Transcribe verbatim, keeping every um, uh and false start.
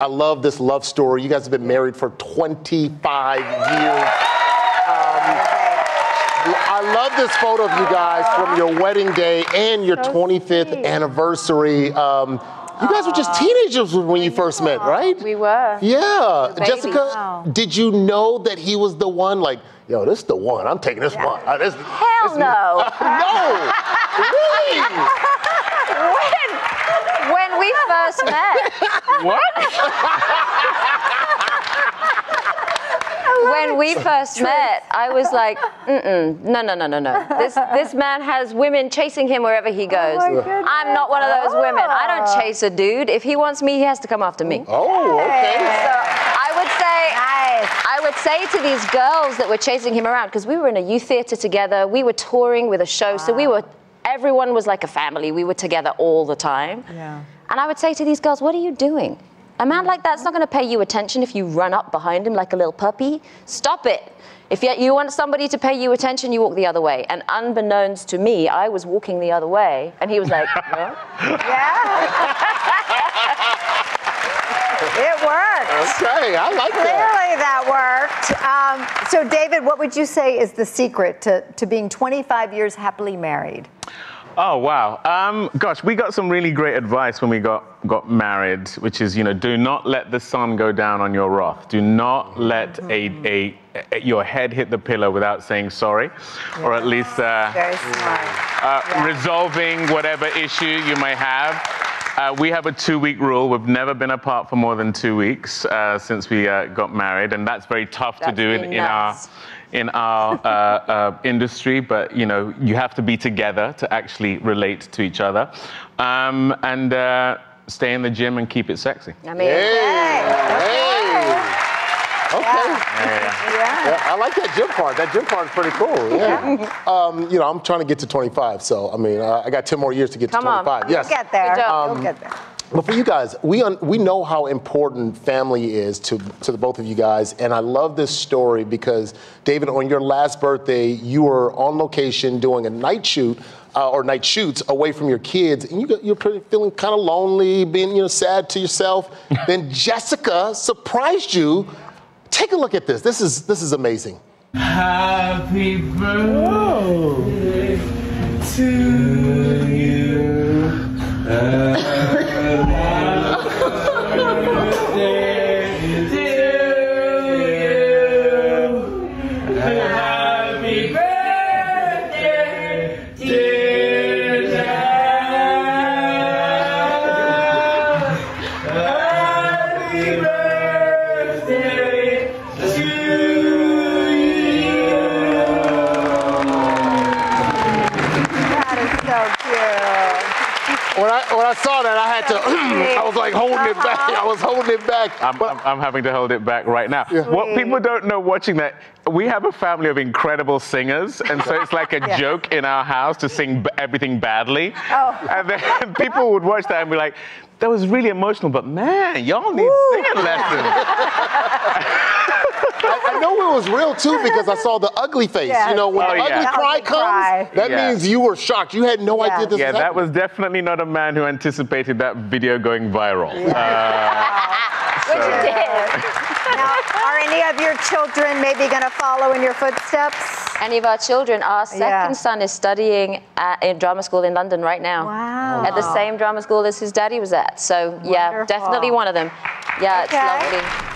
I love this love story. You guys have been married for twenty-five years. Um, I love this photo of you guys from your wedding day and your twenty-fifth anniversary. Um, You guys were just teenagers when you first met, right? We were. Yeah. Jessica, oh. did you know that he was the one? Like, yo, this is the one. I'm taking this yeah. one. Uh, this, Hell this no. Uh, no. Really? When, when we first met. What? When we first met, I was like, mm-mm, no, no, no, no, no. This, this man has women chasing him wherever he goes. Oh, I'm not one of those oh. women. I don't chase a dude. If he wants me, he has to come after me. Oh, okay. So I would say, nice. I would say to these girls that were chasing him around, because we were in a youth theater together, we were touring with a show, wow. so we were, everyone was like a family. We were together all the time. Yeah. And I would say to these girls, what are you doing? A man like that's not going to pay you attention if you run up behind him like a little puppy. Stop it. If you want somebody to pay you attention, you walk the other way. And unbeknownst to me, I was walking the other way. And he was like, no. Yeah. It worked. Okay, I like Clearly that. Clearly that worked. Um, so, David, what would you say is the secret to, to being twenty-five years happily married? Oh, wow. Um, gosh, we got some really great advice when we got, got married, which is, you know, do not let the sun go down on your wrath. Do not let mm-hmm. a, a, a, your head hit the pillow without saying sorry, yeah. or at least uh, Very smart. Uh, yeah. resolving whatever issue you may have. Uh, we have a two-week rule. We've never been apart for more than two weeks uh, since we uh, got married, and that's very tough that's to do in, in our... in our uh, uh, industry, but you know, you have to be together to actually relate to each other. Um, and uh, stay in the gym and keep it sexy. I mean, hey. Hey. Okay. Yeah. Yeah. Yeah, I like that gym part. That gym part is pretty cool. Yeah. yeah. Um, you know, I'm trying to get to twenty-five, so I mean, uh, I got ten more years to get Come to twenty-five. On. Yes. We'll get there. Um, we'll get there. But for you guys, we un we know how important family is to to the both of you guys, and I love this story because, David, on your last birthday, you were on location doing a night shoot uh, or night shoots away from your kids, and you got, you're pretty, feeling kind of lonely, being you know sad to yourself. Then Jessica surprised you. Take a look at this. This is this is amazing. Happy birthday to you. Uh, When I, when I saw that, I had to, I was like holding uh-huh. it back. I was holding it back. I'm, but, I'm, I'm having to hold it back right now. Yeah. What people don't know watching that, we have a family of incredible singers, and so it's like a yeah. joke in our house to sing b everything badly. Oh. And then people would watch that and be like, that was really emotional, but man, y'all need Ooh. singing lessons. I, I know it was real, too, because I saw the ugly face. Yes. You know, when oh, the ugly yeah. cry comes, that yeah. means you were shocked. You had no yeah. idea this yeah, was Yeah, that happening. was definitely not a man who anticipated that video going viral. Yeah. Uh, so. Which it did. Now, are any of your children maybe going to follow in your footsteps? Any of our children. Our second yeah. son is studying at, in drama school in London right now. Wow. At the same drama school as his daddy was at. So, Wonderful. yeah, definitely one of them. Yeah, okay. it's lovely.